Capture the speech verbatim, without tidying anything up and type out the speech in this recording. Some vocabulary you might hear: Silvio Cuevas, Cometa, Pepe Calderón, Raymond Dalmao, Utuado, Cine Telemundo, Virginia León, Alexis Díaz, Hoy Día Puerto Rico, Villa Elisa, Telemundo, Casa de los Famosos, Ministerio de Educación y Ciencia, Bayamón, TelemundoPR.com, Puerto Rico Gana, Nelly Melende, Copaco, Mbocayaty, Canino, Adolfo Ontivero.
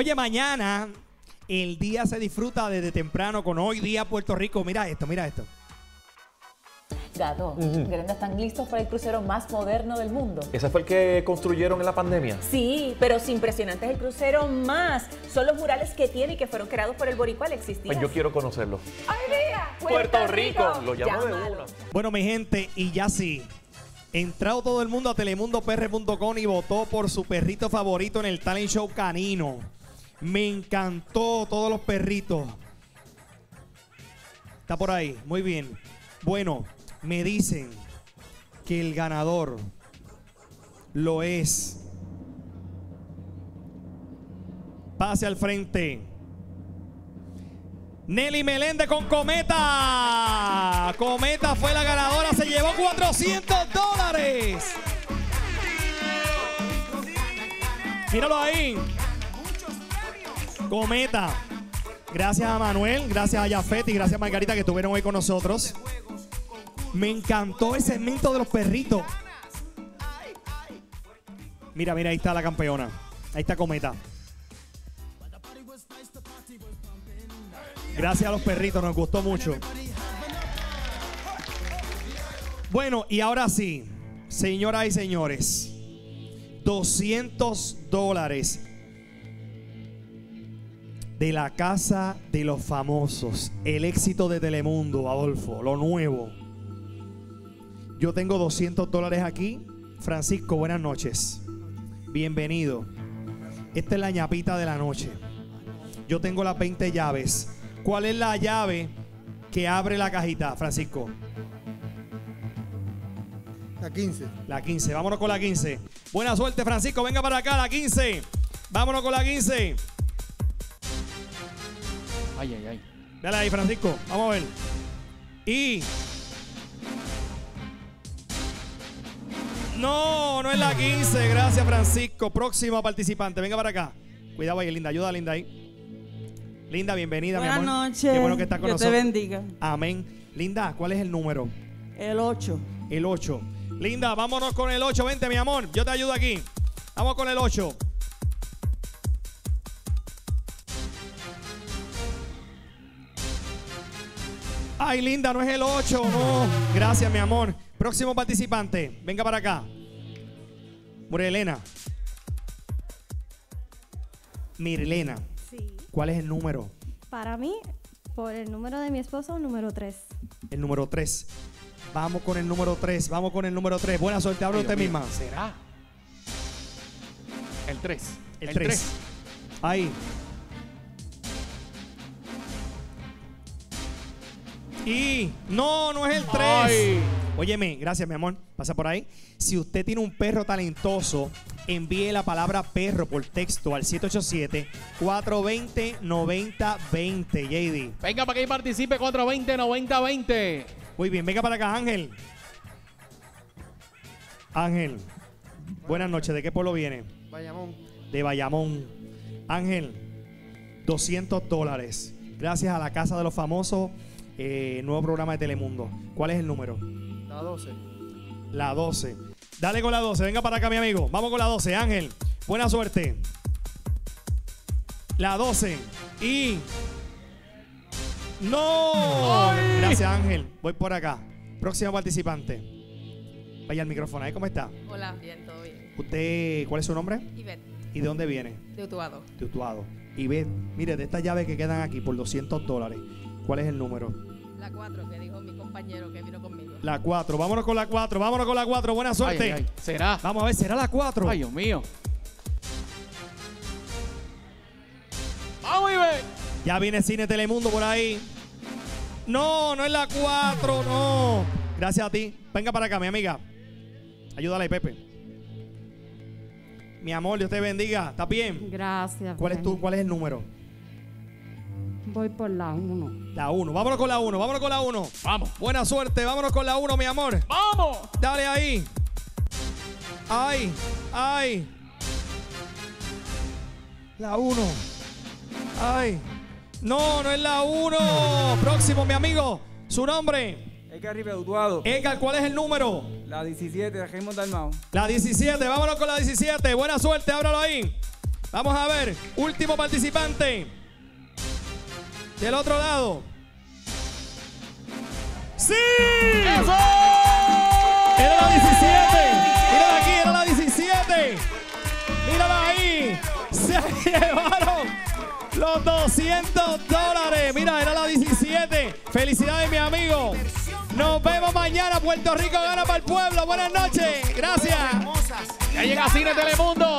Oye, mañana el día se disfruta desde temprano con Hoy Día Puerto Rico. Mira esto, mira esto. Gato, uh-huh. Grenda, ¿están listos para el crucero más moderno del mundo? ¿Ese fue el que construyeron en la pandemia? Sí, pero si impresionante es el crucero más. Son los murales que tiene y que fueron creados por el boricua Alexis Díaz. Pues yo quiero conocerlo. ¡Hoy Día Puerto, Puerto Rico! Rico. Lo llamo Llámalo. de una. Bueno, mi gente, y ya sí. Entrado todo el mundo a Telemundo P R punto com y votó por su perrito favorito en el talent show Canino. Me encantó todos los perritos. Está por ahí, muy bien. Bueno, me dicen que el ganador lo es. Pase al frente. Nelly Melende con Cometa. Cometa fue la ganadora, se llevó cuatrocientos dólares. Míralo ahí. Cometa. Gracias a Manuel, gracias a Yafet y gracias a Margarita que estuvieron hoy con nosotros. Me encantó el segmento de los perritos. Mira, mira, ahí está la campeona. Ahí está Cometa. Gracias a los perritos, nos gustó mucho. Bueno, y ahora sí, señoras y señores, doscientos dólares de la Casa de los Famosos. El éxito de Telemundo, Adolfo, lo nuevo. Yo tengo doscientos dólares aquí. Francisco, buenas noches. Bienvenido. Esta es la ñapita de la noche. Yo tengo las veinte llaves. ¿Cuál es la llave que abre la cajita, Francisco? La quince. La quince. Vámonos con la quince. Buena suerte, Francisco. Venga para acá, la quince. Vámonos con la quince. Ay, ay, ay. Dale ahí, Francisco. Vamos a ver. Y... No, no es la quince. Gracias, Francisco. Próximo participante. Venga para acá. Cuidado ahí, Linda. Ayuda a Linda ahí. Linda, bienvenida, Buenas mi amor. Buenas noches. Qué bueno que estás con nosotros. Dios te bendiga. Amén. Linda, ¿cuál es el número? El ocho. El ocho. Linda, vámonos con el ocho. Vente, mi amor. Yo te ayudo aquí. Vamos con el ocho. Ay, Linda, no es el ocho. No. Gracias, mi amor. Próximo participante, venga para acá. Mirelena. Mirelena, sí. ¿Cuál es el número? Para mí, por el número de mi esposo, número tres. El número tres. Vamos con el número tres, vamos con el número tres. Buena suerte, habla usted misma. ¿Será? El tres. El tres. Ahí. Y no, no es el tres. Óyeme, gracias, mi amor. Pasa por ahí. Si usted tiene un perro talentoso, envíe la palabra perro por texto al siete ocho siete, cuatro dos cero, nueve cero dos cero. J D. Venga para que participe, cuatro dos cero, nueve cero dos cero. Muy bien, venga para acá, Ángel. Ángel, buenas noches. ¿De qué pueblo viene? Bayamón. De Bayamón. Ángel, doscientos dólares. Gracias a la Casa de los Famosos, eh, nuevo programa de Telemundo. ¿Cuál es el número? La doce. La doce. Dale con la doce. Venga para acá, mi amigo. Vamos con la doce, Ángel. Buena suerte. La doce. Y... ¡No! ¡Ay! Gracias, Ángel. Voy por acá. Próximo participante. Vaya al micrófono. ¿Cómo está? Hola, bien, todo bien. ¿Usted cuál es su nombre? Ivette. ¿Y de dónde viene? De Utuado. De Utuado. Ivette, mire, de estas llaves que quedan aquí por doscientos dólares, ¿cuál es el número? La cuatro, que dijo mi compañero que vino conmigo. La cuatro, vámonos con la cuatro, vámonos con la cuatro, buena suerte. Ay, ay, ay. Será. Vamos a ver, será la cuatro. Ay, Dios mío. Vamos, Ibe. Ya viene Cine Telemundo por ahí. No, no es la cuatro, no. Gracias a ti. Venga para acá, mi amiga. Ayúdale, Pepe. Mi amor, Dios te bendiga. ¿Estás bien? Gracias. ¿Cuál es, tu, ¿Cuál es el número? Voy por la uno. La uno. Vámonos con la uno. Vámonos con la uno. Vamos. Buena suerte. Vámonos con la uno, mi amor. Vamos. Dale ahí. Ay. Ay. La uno. Ay. No, no es la uno. Próximo, mi amigo. Su nombre. Edgar Riveutuado. Edgar, ¿cuál es el número? La diecisiete. Raymond Dalmao. La diecisiete. Vámonos con la diecisiete. Buena suerte. Ábralo ahí. Vamos a ver, último participante. Del otro lado. ¡Sí! ¡Eso! Era la diecisiete. Mírala aquí, era la diecisiete. Mírala ahí. Se llevaron los doscientos dólares. Mira, era la diecisiete. Felicidades, mi amigo. Nos vemos mañana. Puerto Rico gana para el pueblo. Buenas noches. Gracias. Ya llega Cine Telemundo.